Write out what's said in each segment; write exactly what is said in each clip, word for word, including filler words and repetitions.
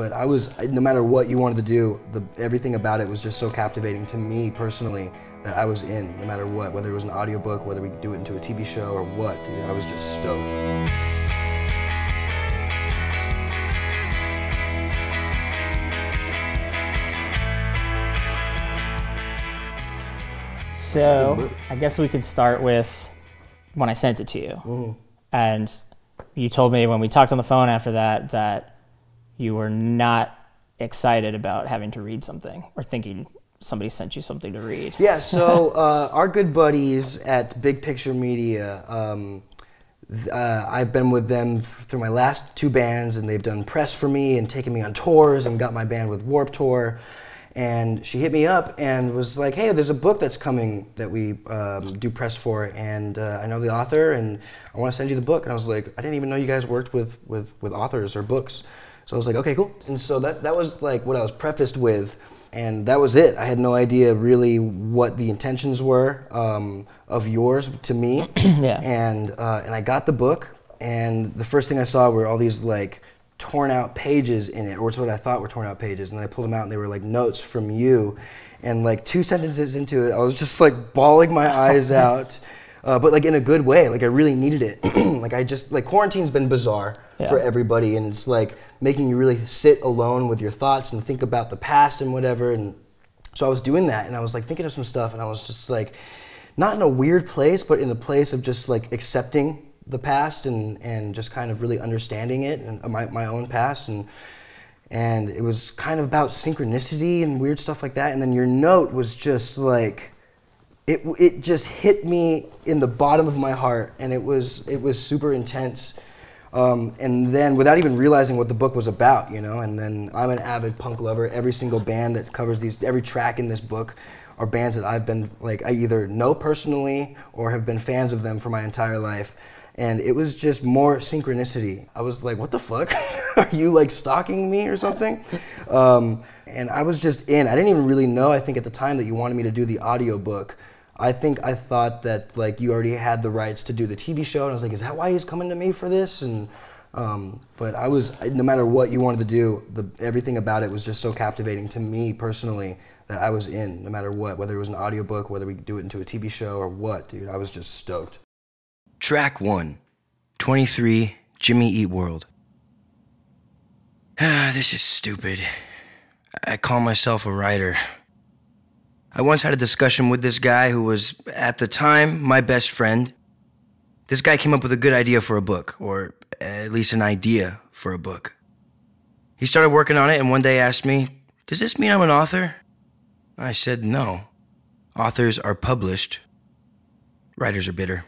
But I was, no matter what you wanted to do, the, everything about it was just so captivating to me personally that I was in, no matter what, whether it was an audiobook, whether we do it into a T V show or what, dude, I was just stoked. So I guess we could start with when I sent it to you. Mm. And you told me when we talked on the phone after that, that you were not excited about having to read something or thinking somebody sent you something to read. Yeah, so uh, our good buddies at Big Picture Media, um, uh, I've been with them through my last two bands, and they've done press for me and taken me on tours and got my band with Warped Tour. And she hit me up and was like, hey, there's a book that's coming that we um, do press for, and uh, I know the author, and I want to send you the book. And I was like, I didn't even know you guys worked with, with, with authors or books. So I was like, okay, cool. And so that, that was like what I was prefaced with, and that was it. I had no idea really what the intentions were um, of yours to me. Yeah. And, uh, and I got the book, and the first thing I saw were all these like torn out pages in it, or it's what I thought were torn out pages, and then I pulled them out and they were like notes from you, and like two sentences into it I was just like bawling my eyes out, uh, but like in a good way, like I really needed it. Like I just, like quarantine's been bizarre yeah. for everybody, and it's like making you really sit alone with your thoughts and think about the past and whatever. And so I was doing that, and I was like thinking of some stuff, and I was just like, not in a weird place, but in a place of just like accepting the past and, and just kind of really understanding it, and my, my own past. And and it was kind of about synchronicity and weird stuff like that. And then your note was just like, it, it just hit me in the bottom of my heart, and it was, it was super intense. Um, and then without even realizing what the book was about, you know, and then I'm an avid punk lover. Every single band that covers these, every track in this book are bands that I've been like, I either know personally or have been fans of them for my entire life. And it was just more synchronicity. I was like, what the fuck? Are you like stalking me or something? Um, and I was just in. I didn't even really know, I think at the time, that you wanted me to do the audiobook. I think I thought that like you already had the rights to do the T V show, and I was like, is that why he's coming to me for this? And um, but I was, no matter what you wanted to do, the, everything about it was just so captivating to me personally that I was in, no matter what, whether it was an audiobook, whether we do it into a T V show or what, dude, I was just stoked. Track one, twenty-three, Jimmy Eat World. Ah, this is stupid. I call myself a writer. I once had a discussion with this guy who was, at the time, my best friend. This guy came up with a good idea for a book, or at least an idea for a book. He started working on it and one day asked me, does this mean I'm an author? I said, no. Authors are published. Writers are bitter.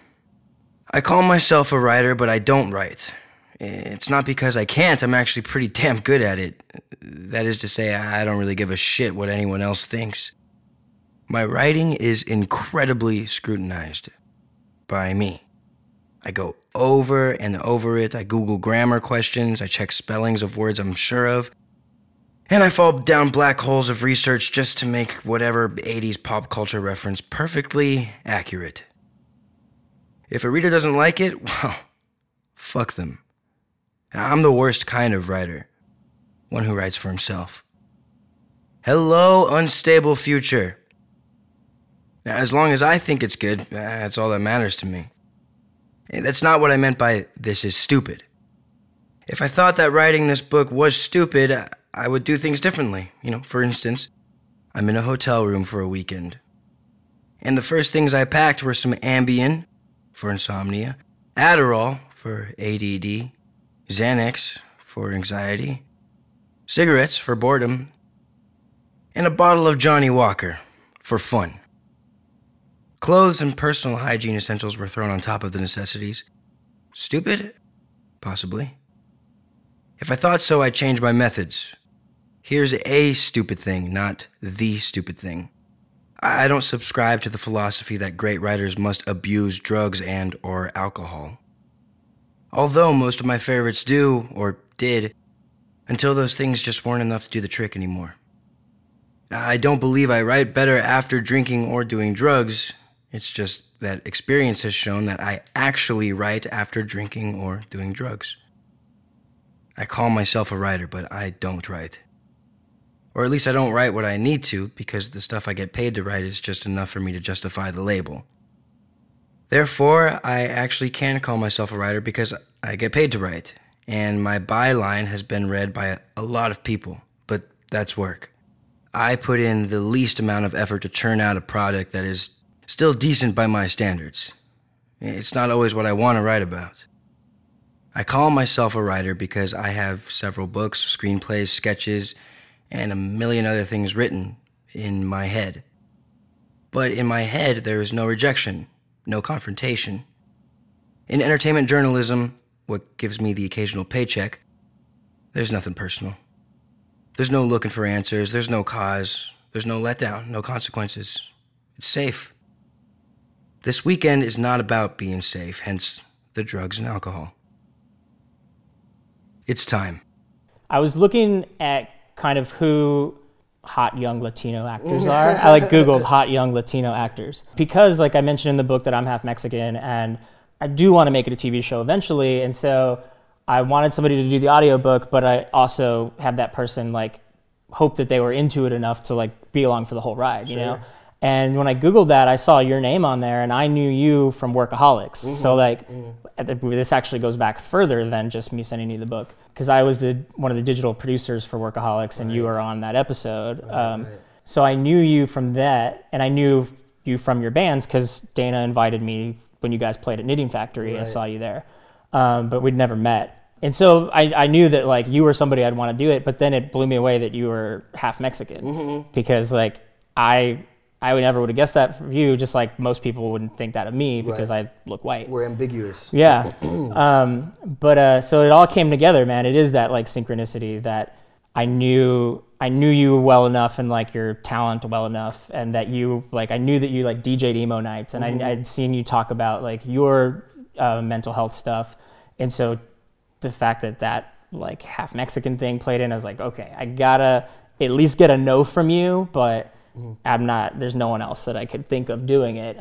I call myself a writer, but I don't write. It's not because I can't, I'm actually pretty damn good at it. That is to say, I don't really give a shit what anyone else thinks. My writing is incredibly scrutinized by me. I go over and over it, I Google grammar questions, I check spellings of words I'm sure of, and I fall down black holes of research just to make whatever eighties pop culture reference perfectly accurate. If a reader doesn't like it, well, fuck them. I'm the worst kind of writer, one who writes for himself. Hello, unstable future. Now, as long as I think it's good, that's all that matters to me. That's not what I meant by this is stupid. If I thought that writing this book was stupid, I would do things differently. You know, for instance, I'm in a hotel room for a weekend, and the first things I packed were some Ambien, for insomnia, Adderall, for A D D, Xanax, for anxiety, cigarettes, for boredom, and a bottle of Johnny Walker, for fun. Clothes and personal hygiene essentials were thrown on top of the necessities. Stupid? Possibly. If I thought so, I changed my methods. Here's a stupid thing, not the stupid thing. I don't subscribe to the philosophy that great writers must abuse drugs and or alcohol. Although most of my favorites do, or did, until those things just weren't enough to do the trick anymore. I don't believe I write better after drinking or doing drugs. It's just that experience has shown that I actually write after drinking or doing drugs. I call myself a writer, but I don't write. Or at least I don't write what I need to, because the stuff I get paid to write is just enough for me to justify the label. Therefore, I actually can call myself a writer because I get paid to write, and my byline has been read by a lot of people, but that's work. I put in the least amount of effort to churn out a product that is still decent by my standards. It's not always what I want to write about. I call myself a writer because I have several books, screenplays, sketches, and a million other things written in my head. But in my head, there is no rejection, no confrontation. In entertainment journalism, what gives me the occasional paycheck, there's nothing personal. There's no looking for answers, there's no cause, there's no letdown, no consequences. It's safe. This weekend is not about being safe, hence the drugs and alcohol. It's time. I was looking at kind of who hot young Latino actors are. I like Googled hot young Latino actors because, like I mentioned in the book, that I'm half Mexican and I do want to make it a T V show eventually. And so I wanted somebody to do the audiobook, but I also have that person like hope that they were into it enough to like be along for the whole ride, you sure. know? And when I Googled that, I saw your name on there and I knew you from Workaholics. Mm-hmm. So like, mm-hmm. this actually goes back further than just me sending you the book. Because I was the one of the digital producers for Workaholics and right. you were on that episode. Right, um, right. So I knew you from that and I knew you from your bands because Dana invited me when you guys played at Knitting Factory. Right. I saw you there, um, but we'd never met. And so I, I knew that like you were somebody I'd want to do it, but then it blew me away that you were half Mexican mm-hmm. because like I... I would never would have guessed that from you, just like most people wouldn't think that of me because right. I look white. We're ambiguous. Yeah. um, but uh, so it all came together, man. It is that like synchronicity that I knew I knew you well enough and like your talent well enough, and that you like I knew that you like D J'd emo nights, and mm -hmm. I, I'd seen you talk about like your uh, mental health stuff, and so the fact that that like half Mexican thing played in, I was like, okay, I gotta at least get a no from you, but. I'm not, there's no one else that I could think of doing it,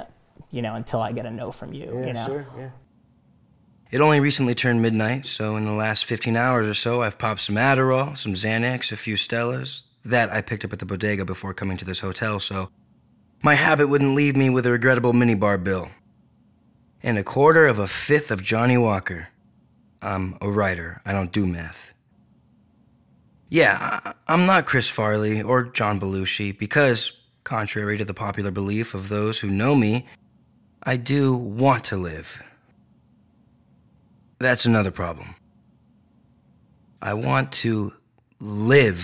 you know, until I get a no from you, yeah, you know? Sure, yeah. It only recently turned midnight, so in the last fifteen hours or so, I've popped some Adderall, some Xanax, a few Stellas. That I picked up at the bodega before coming to this hotel, so my habit wouldn't leave me with a regrettable minibar bill. And a quarter of a fifth of Johnny Walker. I'm a writer. I don't do math. Yeah, I'm not Chris Farley or John Belushi because, contrary to the popular belief of those who know me, I do want to live. That's another problem. I want to live.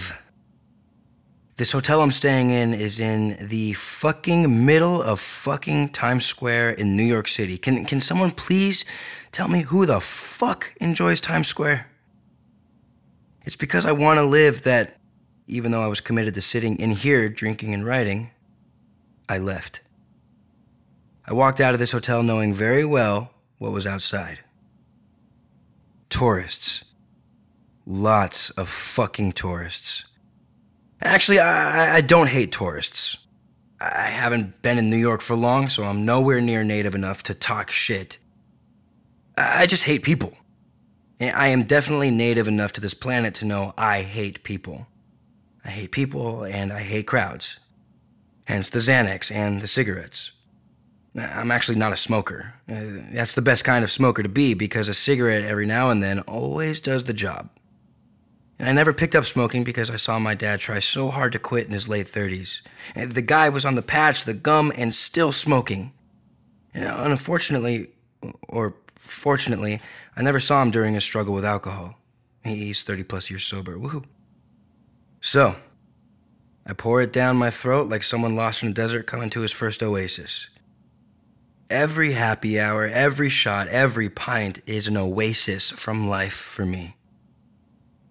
This hotel I'm staying in is in the fucking middle of fucking Times Square in New York City. Can, can someone please tell me who the fuck enjoys Times Square? It's because I want to live that, even though I was committed to sitting in here, drinking and writing, I left. I walked out of this hotel knowing very well what was outside. Tourists. Lots of fucking tourists. Actually, I, I don't hate tourists. I haven't been in New York for long, so I'm nowhere near native enough to talk shit. I just hate people. And I am definitely native enough to this planet to know I hate people. I hate people and I hate crowds. Hence the Xanax and the cigarettes. I'm actually not a smoker. That's the best kind of smoker to be because a cigarette every now and then always does the job. And I never picked up smoking because I saw my dad try so hard to quit in his late thirties. The guy was on the patch, the gum, and still smoking. And unfortunately, or fortunately, I never saw him during his struggle with alcohol. He's thirty plus years sober, woohoo. So, I pour it down my throat like someone lost in the desert coming to his first oasis. Every happy hour, every shot, every pint is an oasis from life for me.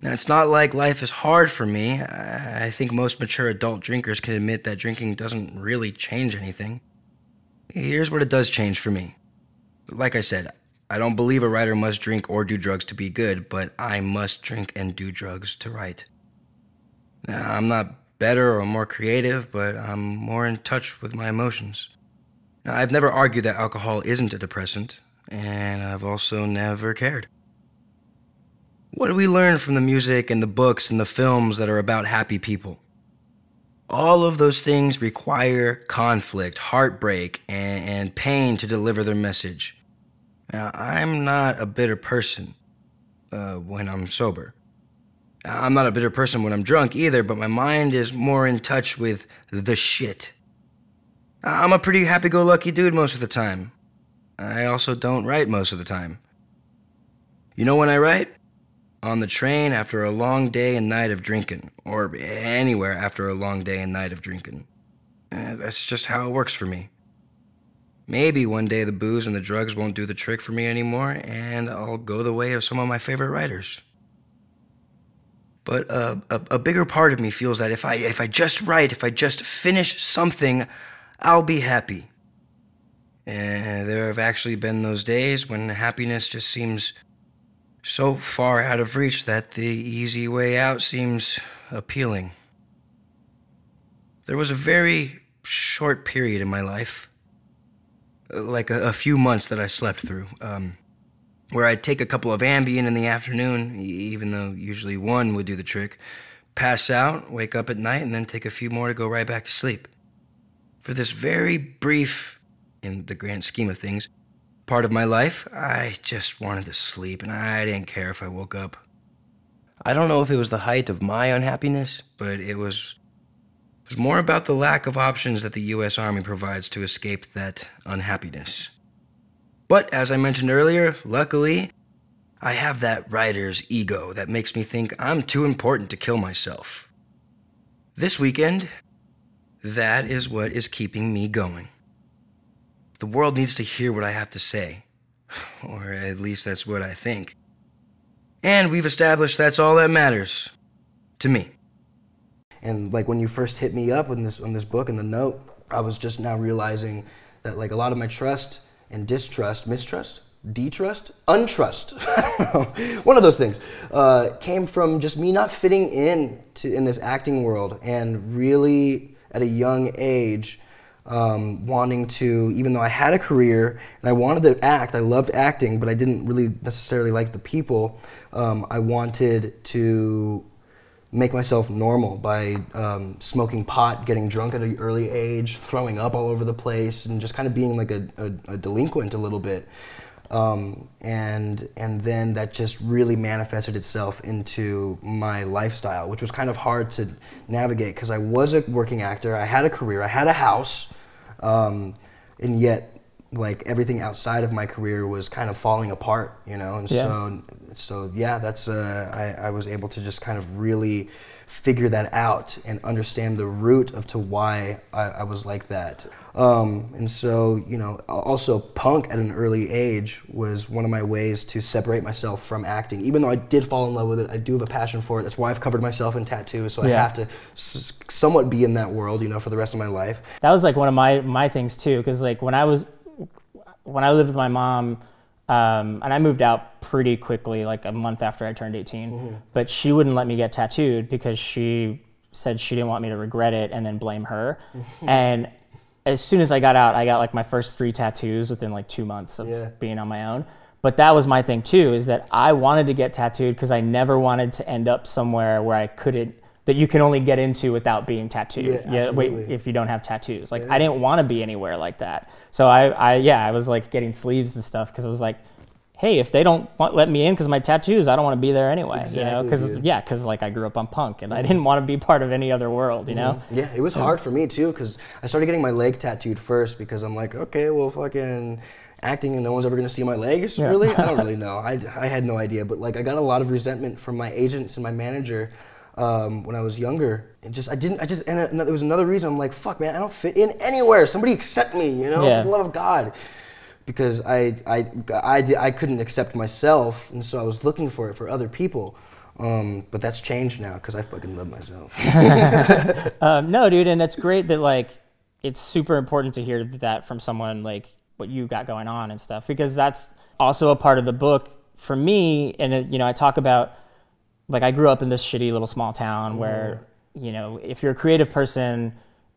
Now, it's not like life is hard for me. I think most mature adult drinkers can admit that drinking doesn't really change anything. Here's what it does change for me. Like I said, I don't believe a writer must drink or do drugs to be good, but I must drink and do drugs to write. Now, I'm not better or more creative, but I'm more in touch with my emotions. Now, I've never argued that alcohol isn't a depressant, and I've also never cared. What do we learn from the music and the books and the films that are about happy people? All of those things require conflict, heartbreak, and, and pain to deliver their message. Now, I'm not a bitter person uh, when I'm sober. I'm not a bitter person when I'm drunk either, but my mind is more in touch with the shit. I'm a pretty happy-go-lucky dude most of the time. I also don't write most of the time. You know when I write? On the train after a long day and night of drinking, or anywhere after a long day and night of drinking. And that's just how it works for me. Maybe one day the booze and the drugs won't do the trick for me anymore, and I'll go the way of some of my favorite writers. But a, a, a bigger part of me feels that if I, if I just write, if I just finish something, I'll be happy. And there have actually been those days when happiness just seems so far out of reach that the easy way out seems appealing. There was a very short period in my life, like a, a few months that I slept through, um, where I'd take a couple of Ambien in the afternoon, even though usually one would do the trick, pass out, wake up at night, and then take a few more to go right back to sleep. For this very brief, in the grand scheme of things, part of my life, I just wanted to sleep, and I didn't care if I woke up. I don't know if it was the height of my unhappiness, but it was, it was more about the lack of options that the U S Army provides to escape that unhappiness. But, as I mentioned earlier, luckily, I have that writer's ego that makes me think I'm too important to kill myself. This weekend, that is what is keeping me going. The world needs to hear what I have to say. Or at least that's what I think. And we've established that's all that matters. To me. And like when you first hit me up on this, on this book and the note, I was just now realizing that like a lot of my trust and distrust, mistrust, detrust, untrust, I don't know, one of those things, uh, came from just me not fitting in to, in this acting world, and really at a young age um, wanting to, even though I had a career and I wanted to act, I loved acting, but I didn't really necessarily like the people, um, I wanted to make myself normal by um, smoking pot, getting drunk at an early age, throwing up all over the place, and just kind of being like a, a, a delinquent a little bit. Um, and, and then that just really manifested itself into my lifestyle, which was kind of hard to navigate because I was a working actor, I had a career, I had a house, um, and yet like everything outside of my career was kind of falling apart, you know, and yeah. so so yeah, that's uh, I, I was able to just kind of really figure that out and understand the root of to why I, I was like that. Um, and so, you know, also punk at an early age was one of my ways to separate myself from acting. Even though I did fall in love with it, I do have a passion for it. That's why I've covered myself in tattoos, so yeah. I have to s somewhat be in that world, you know, for the rest of my life. That was like one of my, my things too, because like when I was when I lived with my mom, um, and I moved out pretty quickly, like a month after I turned eighteen, mm-hmm. but she wouldn't let me get tattooed because she said she didn't want me to regret it and then blame her. And as soon as I got out, I got like my first three tattoos within like two months of yeah. being on my own. But that was my thing too, is that I wanted to get tattooed because I never wanted to end up somewhere where I couldn't, that you can only get into without being tattooed. Yeah, yeah, wait, if you don't have tattoos. Like, yeah. I didn't want to be anywhere like that. So I, I yeah, I was like getting sleeves and stuff because I was like, hey, if they don't want, let me in because of my tattoos, I don't want to be there anyway. Exactly, you know, because yeah, because like I grew up on punk and I didn't want to be part of any other world. You know. Yeah, it was hard for me too because I started getting my leg tattooed first because I'm like, okay, well, fucking. Acting and no one's ever going to see my legs, yeah. really? I don't really know. I, I had no idea, but like I got a lot of resentment from my agents and my manager. Um, when I was younger, and just I didn't. I just and uh, there was another reason. I'm like, fuck, man, I don't fit in anywhere. Somebody accept me, you know, yeah. for the love of God, because I, I I I couldn't accept myself, and so I was looking for it for other people. Um, but that's changed now because I fucking love myself. um, no, dude, and it's great that like it's super important to hear that from someone like what you got going on and stuff, because that's also a part of the book for me. And it, you know, I talk about. Like I grew up in this shitty little small town where, you know, if you're a creative person,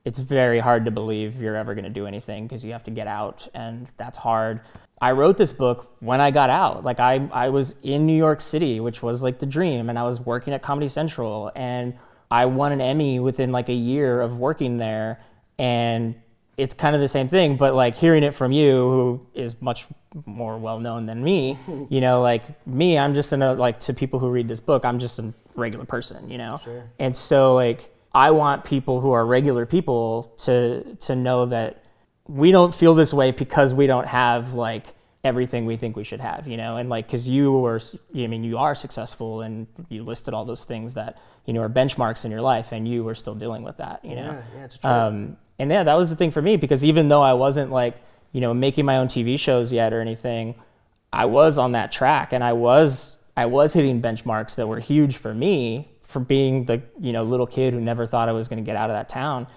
it's very hard to believe you're ever going to do anything because you have to get out, and that's hard. I wrote this book when I got out. Like I, I was in New York City, which was like the dream, and I was working at Comedy Central, and I won an Emmy within like a year of working there. And it's kind of the same thing, but like hearing it from you, who is much more well-known than me, you know, like me, I'm just in a, like to people who read this book, I'm just a regular person, you know? Sure. And so like, I want people who are regular people to, to know that we don't feel this way because we don't have like everything we think we should have, you know? And like, cause you were, I mean, you are successful and you listed all those things that, you know, are benchmarks in your life, and you were still dealing with that, you know? Yeah, yeah, it's true. Um, and yeah, that was the thing for me, because even though I wasn't like, you know, making my own T V shows yet or anything, I was on that track, and I was, I was hitting benchmarks that were huge for me for being the, you know, little kid who never thought I was going to get out of that town.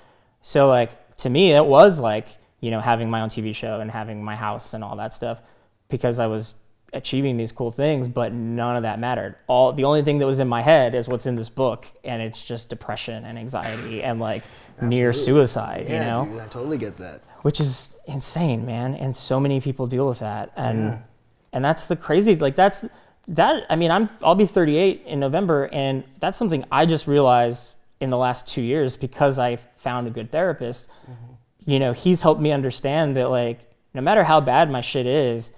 So like, to me, it was like, you know, having my own T V show and having my house and all that stuff, because I was achieving these cool things, but none of that mattered. All the only thing that was in my head is what's in this book, and it's just depression and anxiety and like near suicide, yeah, you know? Dude, I totally get that. Which is insane, man. And so many people deal with that. And yeah. and that's the crazy, like that's that I mean, I'm I'll be thirty-eight in November, and that's something I just realized in the last two years because I found a good therapist. Mm-hmm. You know, he's helped me understand that like no matter how bad my shit is,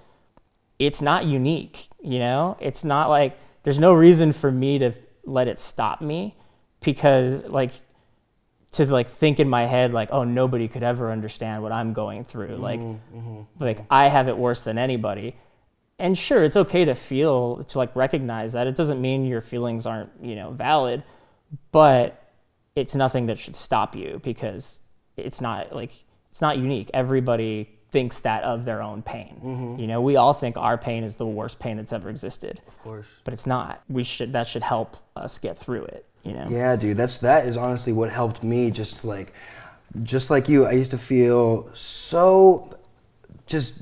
it's not unique, you know? It's not like, there's no reason for me to let it stop me, because like, to like think in my head, like, oh, nobody could ever understand what I'm going through. Like, mm-hmm. like I have it worse than anybody. And sure, it's okay to feel, to like recognize that. It doesn't mean your feelings aren't, you know, valid, but it's nothing that should stop you, because it's not like, it's not unique. Everybody thinks that of their own pain. Mm-hmm. You know, we all think our pain is the worst pain that's ever existed. Of course. But it's not. We should, that should help us get through it, you know? Yeah, dude, that's, that is honestly what helped me. Just like, just like you, I used to feel so just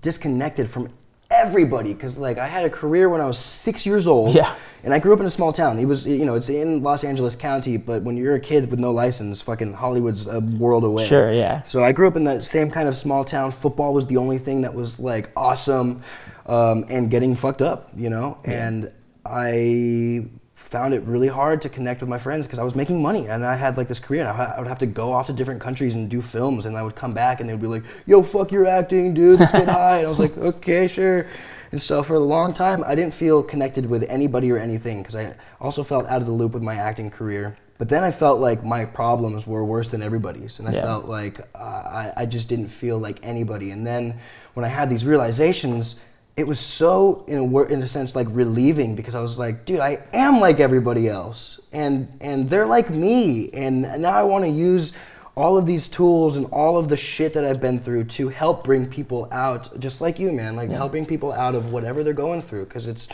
disconnected from everybody, because like I had a career when I was six years old, yeah. and I grew up in a small town. It was, you know, it's in Los Angeles County, but when you're a kid with no license, fucking Hollywood's a world away. Sure, yeah. So I grew up in that same kind of small town. Football was the only thing that was like awesome, um, and getting fucked up, you know. Yeah. And I found it really hard to connect with my friends because I was making money and I had like this career, and I, I would have to go off to different countries and do films, and I would come back and they'd be like, "Yo, fuck your acting, dude. Let's get high." And I was like, "Okay, sure." And so for a long time, I didn't feel connected with anybody or anything, because I also felt out of the loop with my acting career. But then I felt like my problems were worse than everybody's, and I yeah. felt like uh, I, I just didn't feel like anybody. And then when I had these realizations, it was so, in a, in a sense, like relieving, because I was like, dude, I am like everybody else, and and they're like me, and now I want to use all of these tools and all of the shit that I've been through to help bring people out, just like you, man, like yeah. helping people out of whatever they're going through, because it's,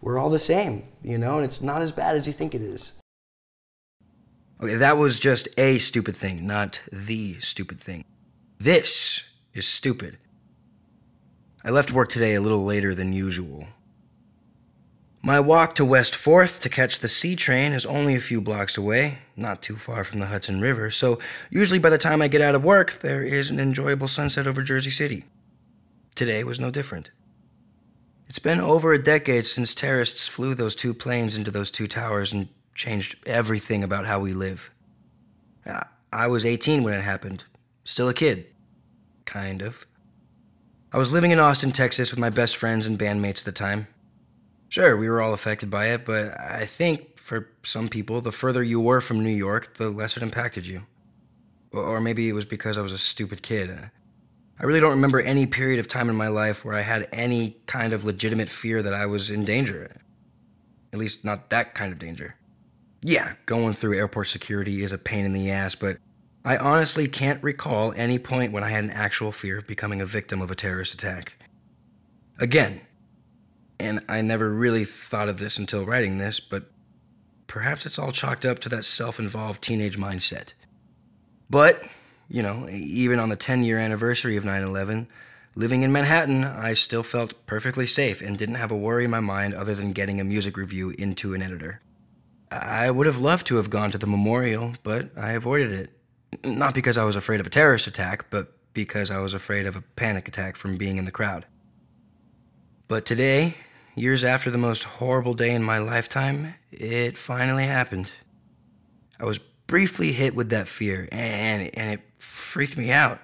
we're all the same, you know, and it's not as bad as you think it is. Okay, that was just a stupid thing, not the stupid thing. This is stupid. I left work today a little later than usual. My walk to West Fourth to catch the C train is only a few blocks away, not too far from the Hudson River, so usually by the time I get out of work, there is an enjoyable sunset over Jersey City. Today was no different. It's been over a decade since terrorists flew those two planes into those two towers and changed everything about how we live. I was eighteen when it happened, still a kid, kind of. I was living in Austin, Texas with my best friends and bandmates at the time. Sure, we were all affected by it, but I think for some people, the further you were from New York, the less it impacted you. Or maybe it was because I was a stupid kid. I really don't remember any period of time in my life where I had any kind of legitimate fear that I was in danger. At least not that kind of danger. Yeah, going through airport security is a pain in the ass, but I honestly can't recall any point when I had an actual fear of becoming a victim of a terrorist attack. Again, and I never really thought of this until writing this, but perhaps it's all chalked up to that self-involved teenage mindset. But, you know, even on the ten-year anniversary of nine eleven, living in Manhattan, I still felt perfectly safe and didn't have a worry in my mind other than getting a music review into an editor. I would have loved to have gone to the memorial, but I avoided it. Not because I was afraid of a terrorist attack, but because I was afraid of a panic attack from being in the crowd. But today, years after the most horrible day in my lifetime, it finally happened. I was briefly hit with that fear, and, and it freaked me out.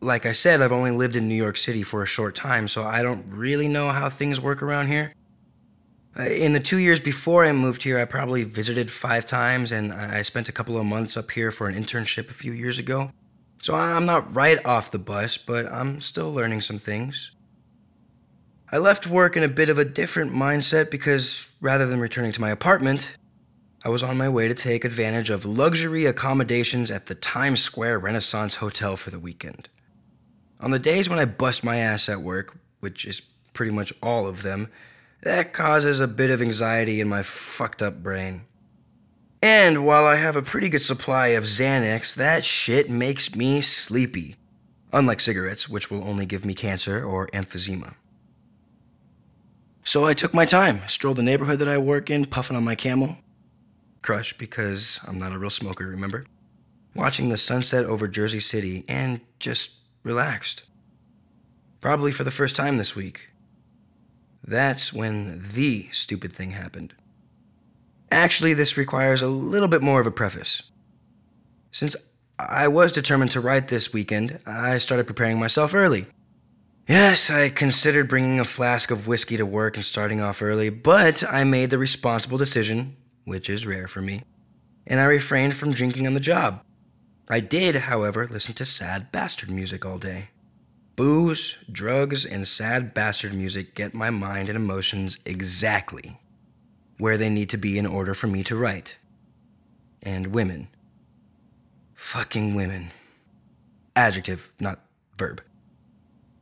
Like I said, I've only lived in New York City for a short time, so I don't really know how things work around here. In the two years before I moved here, I probably visited five times, and I spent a couple of months up here for an internship a few years ago. So I'm not right off the bus, but I'm still learning some things. I left work in a bit of a different mindset because rather than returning to my apartment, I was on my way to take advantage of luxury accommodations at the Times Square Renaissance Hotel for the weekend. On the days when I bust my ass at work, which is pretty much all of them, that causes a bit of anxiety in my fucked up brain. And while I have a pretty good supply of Xanax, that shit makes me sleepy. Unlike cigarettes, which will only give me cancer or emphysema. So I took my time, strolled the neighborhood that I work in, puffing on my Camel. Crush, because I'm not a real smoker, remember? Watching the sunset over Jersey City and just relaxed. Probably for the first time this week. That's when the stupid thing happened. Actually, this requires a little bit more of a preface. Since I was determined to write this weekend, I started preparing myself early. Yes, I considered bringing a flask of whiskey to work and starting off early, but I made the responsible decision, which is rare for me, and I refrained from drinking on the job. I did, however, listen to sad bastard music all day. Booze, drugs, and sad bastard music get my mind and emotions exactly where they need to be in order for me to write. And women. Fucking women. Adjective, not verb.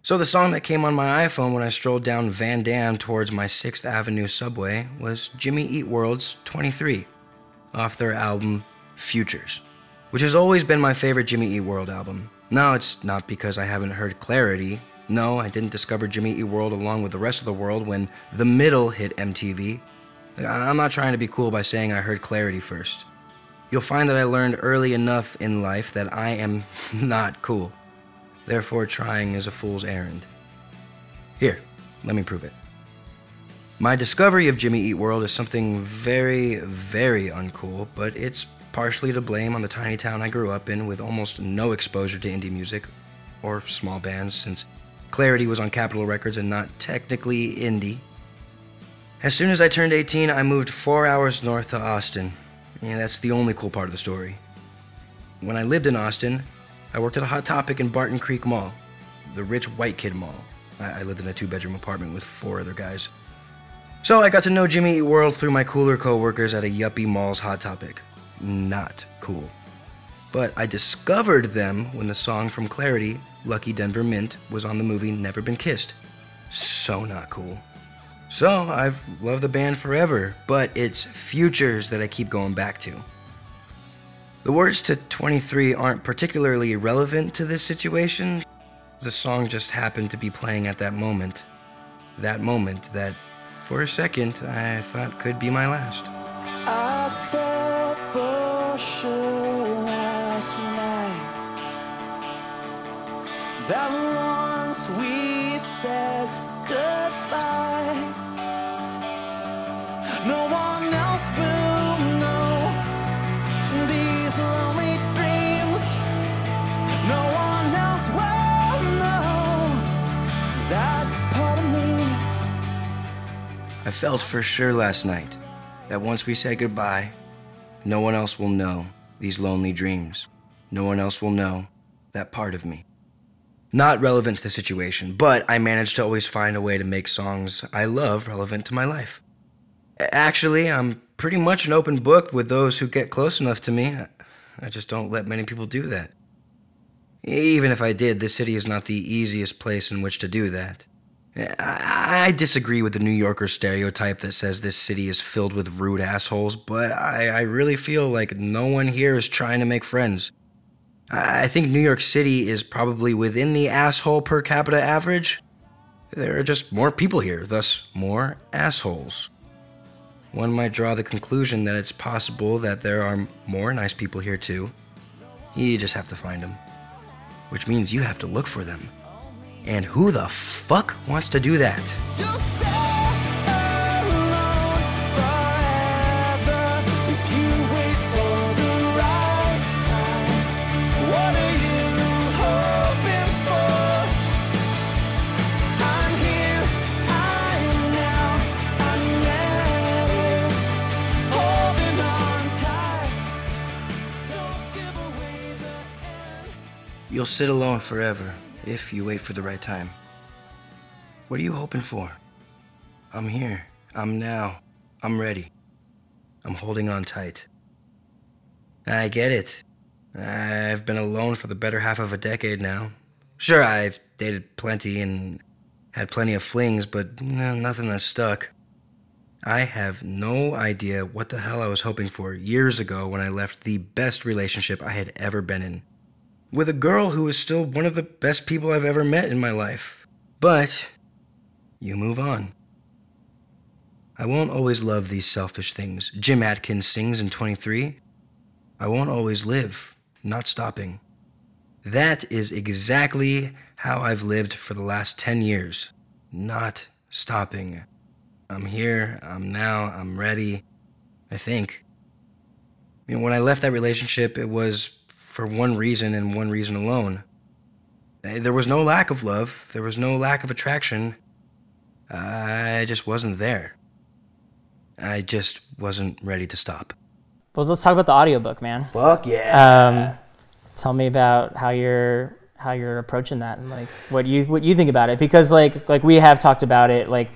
So the song that came on my iPhone when I strolled down Van Damme towards my sixth avenue subway was Jimmy Eat World's twenty-three, off their album Futures, which has always been my favorite Jimmy Eat World album. No, it's not because I haven't heard Clarity. No, I didn't discover Jimmy Eat World along with the rest of the world when The Middle hit M T V. I'm not trying to be cool by saying I heard Clarity first. You'll find that I learned early enough in life that I am not cool. Therefore, trying is a fool's errand. Here, let me prove it. My discovery of Jimmy Eat World is something very, very uncool, but it's partially to blame on the tiny town I grew up in with almost no exposure to indie music, or small bands, since Clarity was on Capitol Records and not technically indie. As soon as I turned eighteen, I moved four hours north to Austin. Yeah, that's the only cool part of the story. When I lived in Austin, I worked at a Hot Topic in Barton Creek Mall, the rich white kid mall. I, I lived in a two-bedroom apartment with four other guys. So I got to know Jimmy Eat World through my cooler coworkers at a yuppie mall's Hot Topic. Not cool. But I discovered them when the song from Clarity, Lucky Denver Mint, was on the movie Never Been Kissed. So not cool. So I've loved the band forever, but it's Futures that I keep going back to. The words to twenty-three aren't particularly relevant to this situation. The song just happened to be playing at that moment. That moment that, for a second, I thought could be my last. I felt for sure last night that once we said goodbye, no one else will know these lonely dreams. No one else will know that part of me. I felt for sure last night that once we say goodbye, no one else will know these lonely dreams. No one else will know that part of me. Not relevant to the situation, but I managed to always find a way to make songs I love relevant to my life. Actually, I'm pretty much an open book with those who get close enough to me. I just don't let many people do that. Even if I did, this city is not the easiest place in which to do that. I disagree with the New Yorker stereotype that says this city is filled with rude assholes, but I, I really feel like no one here is trying to make friends. I think New York City is probably within the asshole per capita average. There are just more people here, thus more assholes. One might draw the conclusion that it's possible that there are more nice people here too, You just have to find them, which means you have to look for them. And who the fuck wants to do that? You'll stay alone forever if you wait for the right time. What are you hoping for? I'm here, I am now, I'm never holding on tight. Don't give away the end. You'll sit alone forever. If you wait for the right time. What are you hoping for? I'm here. I'm now. I'm ready. I'm holding on tight. I get it. I've been alone for the better half of a decade now. Sure, I've dated plenty and had plenty of flings, but nothing that's stuck. I have no idea what the hell I was hoping for years ago when I left the best relationship I had ever been in. With a girl who is still one of the best people I've ever met in my life. But you move on. I won't always love these selfish things. Jim Atkins sings in twenty-three. I won't always live, not stopping. That is exactly how I've lived for the last ten years. Not stopping. I'm here, I'm now, I'm ready, I think. You know, when I left that relationship, it was for one reason and one reason alone. There was no lack of love. There was no lack of attraction. I just wasn't there. I just wasn't ready to stop. Well, let's talk about the audiobook, man. Fuck yeah. Um, tell me about how you're how you're approaching that and like what you what you think about it, because like like we have talked about it. Like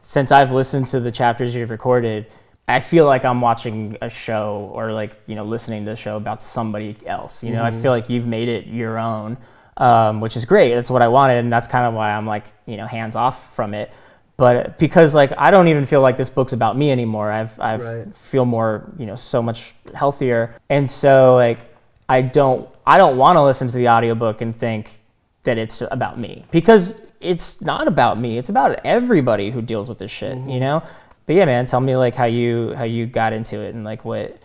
since I've listened to the chapters you've recorded, I feel like I'm watching a show or like, you know, listening to a show about somebody else. You know, mm-hmm. I feel like you've made it your own, um, which is great. That's what I wanted. And that's kind of why I'm like, you know, hands off from it. But because like, I don't even feel like this book's about me anymore. I've, I've right. feel more, you know, so much healthier. And so like, I don't, I don't want to listen to the audiobook and think that it's about me, because it's not about me. It's about everybody who deals with this shit, mm-hmm. you know? But yeah, man, tell me like how you how you got into it and like what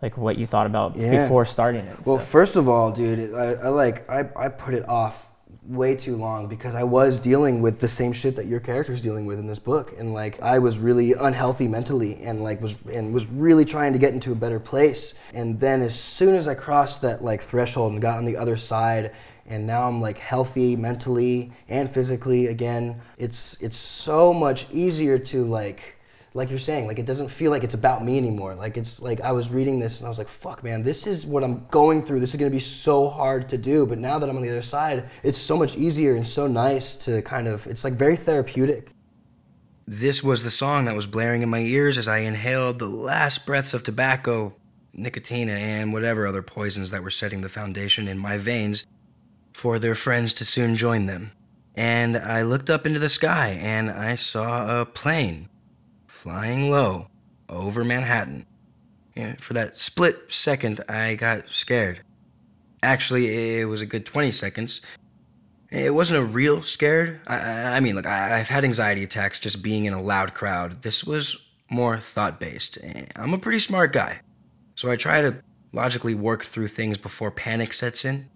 like what you thought about yeah. before starting it. Well, so. First of all, dude, I, I like I, I put it off way too long because I was dealing with the same shit that your character's dealing with in this book, and like I was really unhealthy mentally and like was and was really trying to get into a better place. And then as soon as I crossed that like threshold and got on the other side, and now I'm like healthy mentally and physically again, it's it's so much easier to like. Like you're saying, like it doesn't feel like it's about me anymore. Like it's like I was reading this and I was like, fuck man, this is what I'm going through. This is gonna be so hard to do. But now that I'm on the other side, it's so much easier and so nice to kind of, it's like very therapeutic. This was the song that was blaring in my ears as I inhaled the last breaths of tobacco, nicotine, and whatever other poisons that were setting the foundation in my veins for their friends to soon join them. And I looked up into the sky and I saw a plane. Flying low over Manhattan. Yeah, for that split second, I got scared. Actually, it was a good twenty seconds. It wasn't a real scared. I, I mean, look, I, I've had anxiety attacks just being in a loud crowd. This was more thought-based. I'm a pretty smart guy, so I try to logically work through things before panic sets in.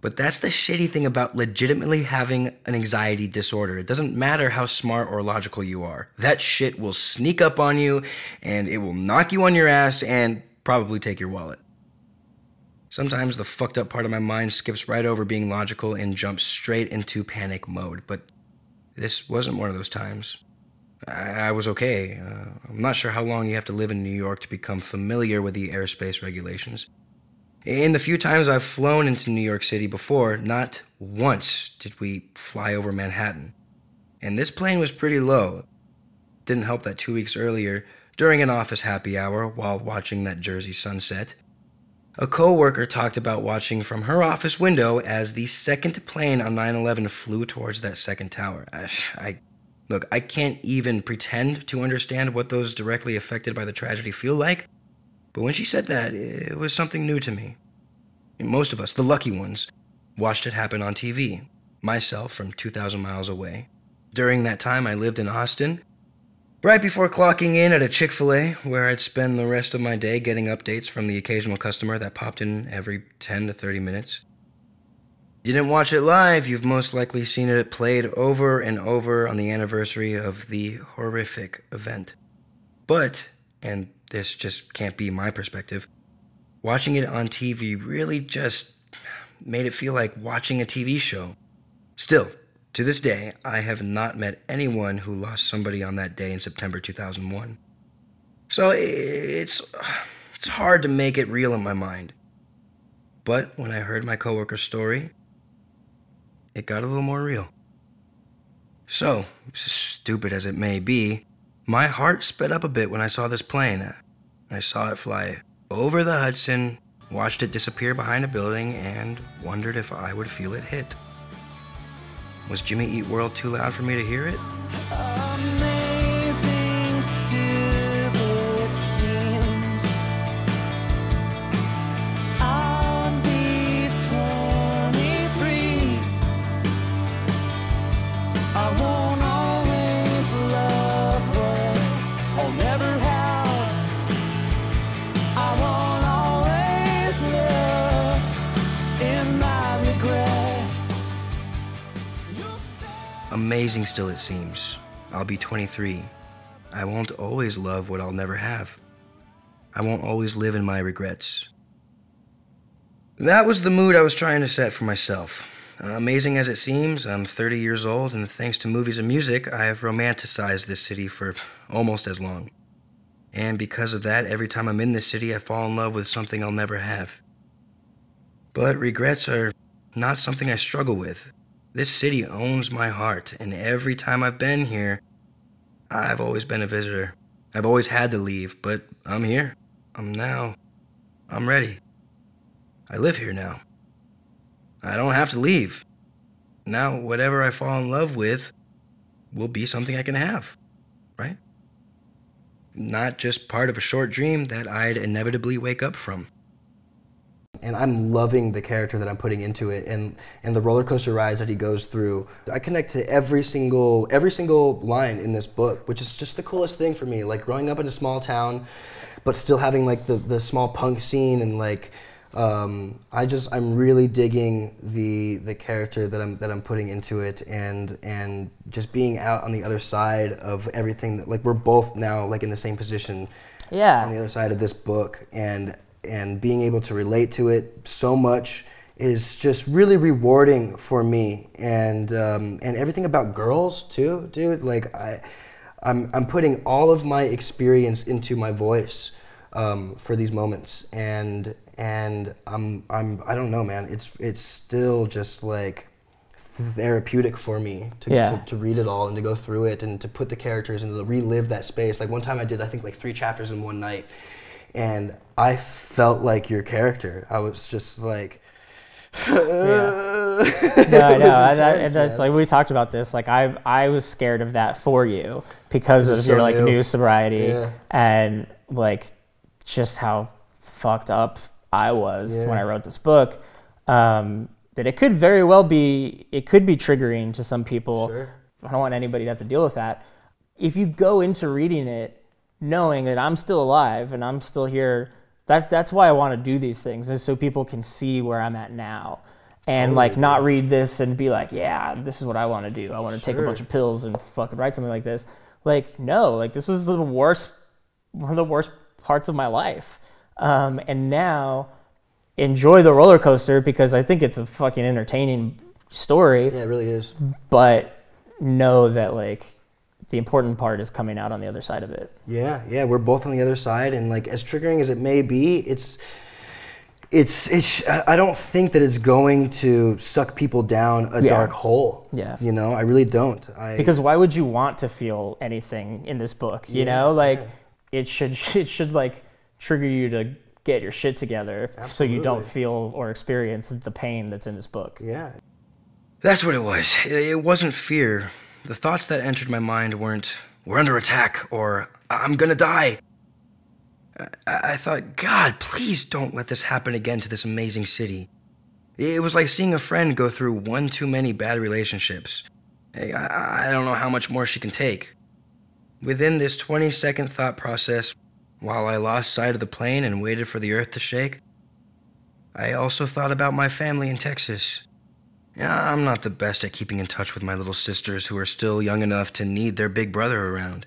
But that's the shitty thing about legitimately having an anxiety disorder. It doesn't matter how smart or logical you are. That shit will sneak up on you, and it will knock you on your ass and probably take your wallet. Sometimes the fucked up part of my mind skips right over being logical and jumps straight into panic mode, but this wasn't one of those times. I, I was okay. Uh, I'm not sure how long you have to live in New York to become familiar with the airspace regulations. In the few times I've flown into New York City before, not once did we fly over Manhattan. And this plane was pretty low. Didn't help that two weeks earlier, during an office happy hour while watching that Jersey sunset, a coworker talked about watching from her office window as the second plane on nine eleven flew towards that second tower. I, I, look, I can't even pretend to understand what those directly affected by the tragedy feel like. But when she said that, it was something new to me. And most of us, the lucky ones, watched it happen on T V, myself from two thousand miles away. During that time, I lived in Austin, Right before clocking in at a Chick-fil-A, where I'd spend the rest of my day getting updates from the occasional customer that popped in every ten to thirty minutes. You didn't watch it live, you've most likely seen it played over and over on the anniversary of the horrific event. But, and this just can't be my perspective, watching it on T V really just made it feel like watching a T V show. Still, to this day, I have not met anyone who lost somebody on that day in September two thousand one. So it's, it's hard to make it real in my mind. But when I heard my coworker's story, it got a little more real. So, stupid as it may be, my heart sped up a bit when I saw this plane. I saw it fly over the Hudson, watched it disappear behind a building, and wondered if I would feel it hit. Was Jimmy Eat World too loud for me to hear it? Amazing, stupid, it seems. I'll be twenty-three. I won't always love what I'll never have. I won't always live in my regret. Amazing still it seems. I'll be twenty-three. I won't always love what I'll never have. I won't always live in my regrets. That was the mood I was trying to set for myself. Uh, amazing as it seems, I'm thirty years old, and thanks to movies and music, I have romanticized this city for almost as long. And because of that, every time I'm in this city, I fall in love with something I'll never have. But regrets are not something I struggle with. This city owns my heart, and every time I've been here, I've always been a visitor. I've always had to leave, but I'm here. I'm now. I'm ready. I live here now. I don't have to leave. Now, whatever I fall in love with will be something I can have, right? Not just part of a short dream that I'd inevitably wake up from. And I'm loving the character that I'm putting into it, and, and the roller coaster rides that he goes through. I connect to every single every single line in this book, which is just the coolest thing for me. Like growing up in a small town, but still having like the, the small punk scene, and like um, I just I'm really digging the the character that I'm that I'm putting into it, and and just being out on the other side of everything. That, like we're both now like in the same position, yeah, on the other side of this book, and. and being able to relate to it so much is just really rewarding for me. And um, and everything about girls too, dude. Like I, I'm I'm putting all of my experience into my voice um, for these moments. And and I'm I'm I don't know, man. It's it's still just like therapeutic for me to, yeah. to to read it all and to go through it and to put the characters and to relive that space. Like one time I did I think like three chapters in one night. And I felt like your character. I was just like, yeah. no, I know. Intense, I, I, that's like we talked about this. Like I, I was scared of that for you because of your so like new, new sobriety yeah. and like just how fucked up I was yeah. when I wrote this book. Um, that it could very well be, it could be triggering to some people. Sure. I don't want anybody to have to deal with that. If you go into reading it knowing that I'm still alive and I'm still here, that that's why I want to do these things, is so people can see where I'm at now, and totally like not read this and be like, yeah, this is what I want to do. I want to sure. take a bunch of pills and fucking write something like this. Like no, like this was the worst, one of the worst parts of my life, um, and now enjoy the roller coaster because I think it's a fucking entertaining story. Yeah, it really is. But know that like. The important part is coming out on the other side of it. Yeah, yeah, we're both on the other side, and like as triggering as it may be, it's, it's, it's I don't think that it's going to suck people down a yeah. dark hole. Yeah, you know, I really don't. I, because why would you want to feel anything in this book? You yeah, know, like yeah. it should, it should like trigger you to get your shit together, Absolutely. So you don't feel or experience the pain that's in this book. Yeah, that's what it was. It wasn't fear. The thoughts that entered my mind weren't, we're under attack, or I'm gonna die. I, I thought, God, please don't let this happen again to this amazing city. It was like seeing a friend go through one too many bad relationships. I, I don't know how much more she can take. Within this twenty-second thought process, while I lost sight of the plane and waited for the earth to shake, I also thought about my family in Texas. I'm not the best at keeping in touch with my little sisters who are still young enough to need their big brother around.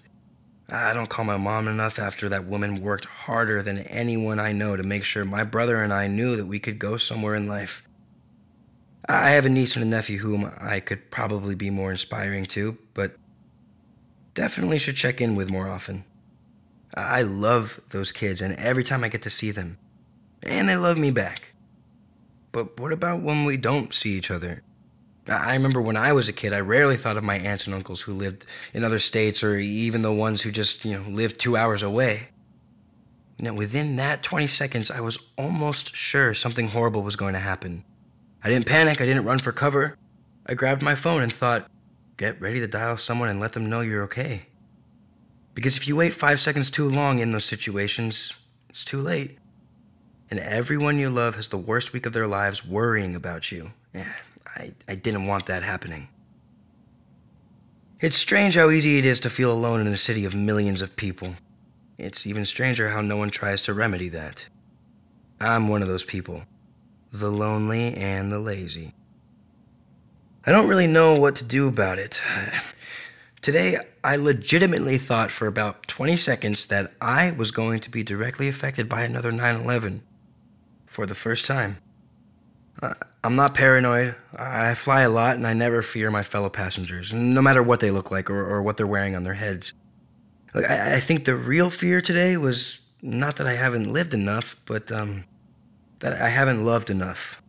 I don't call my mom enough after that woman worked harder than anyone I know to make sure my brother and I knew that we could go somewhere in life. I have a niece and a nephew whom I could probably be more inspiring to, but definitely should check in with more often. I love those kids, and every time I get to see them, and they love me back. But what about when we don't see each other? I remember when I was a kid, I rarely thought of my aunts and uncles who lived in other states, or even the ones who just, you know, lived two hours away. Now, within that twenty seconds, I was almost sure something horrible was going to happen. I didn't panic, I didn't run for cover. I grabbed my phone and thought, get ready to dial someone and let them know you're okay. Because if you wait five seconds too long in those situations, it's too late. And everyone you love has the worst week of their lives worrying about you. Yeah, I, I didn't want that happening. It's strange how easy it is to feel alone in a city of millions of people. It's even stranger how no one tries to remedy that. I'm one of those people. The lonely and the lazy. I don't really know what to do about it. Today, I legitimately thought for about twenty seconds that I was going to be directly affected by another nine eleven for the first time. I'm not paranoid. I fly a lot and I never fear my fellow passengers, no matter what they look like or, or what they're wearing on their heads. Look, I, I think the real fear today was not that I haven't lived enough, but um, that I haven't loved enough.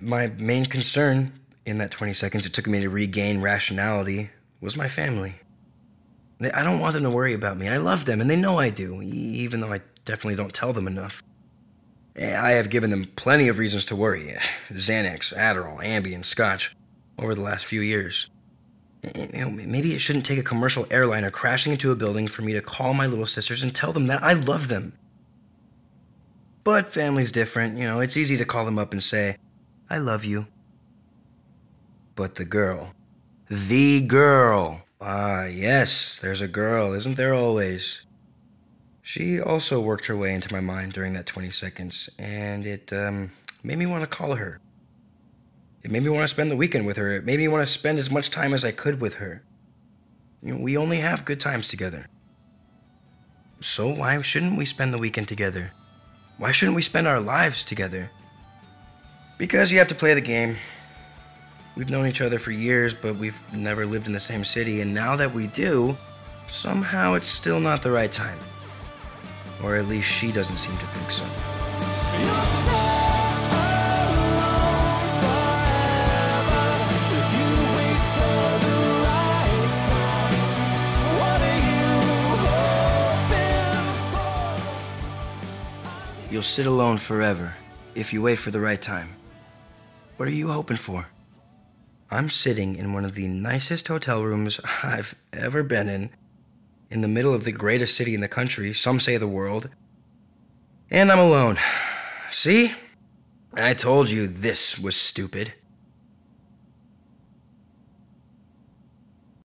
My main concern in that twenty seconds it took me to regain rationality was my family. I don't want them to worry about me. I love them, and they know I do, even though I definitely don't tell them enough. I have given them plenty of reasons to worry. Xanax, Adderall, Ambien, Scotch over the last few years. Maybe it shouldn't take a commercial airliner crashing into a building for me to call my little sisters and tell them that I love them. But family's different. You know, it's easy to call them up and say, I love you. But the girl. The girl. Ah, yes, there's a girl, isn't there always? She also worked her way into my mind during that twenty seconds, and it um, made me want to call her. It made me want to spend the weekend with her. It made me want to spend as much time as I could with her. You know, we only have good times together. So why shouldn't we spend the weekend together? Why shouldn't we spend our lives together? Because you have to play the game. We've known each other for years, but we've never lived in the same city, and now that we do, somehow it's still not the right time. Or at least she doesn't seem to think so. You'll sit alone forever if you wait for the right time. What are you hoping for? I'm sitting in one of the nicest hotel rooms I've ever been in, in the middle of the greatest city in the country, some say the world, and I'm alone. See? I told you this was stupid.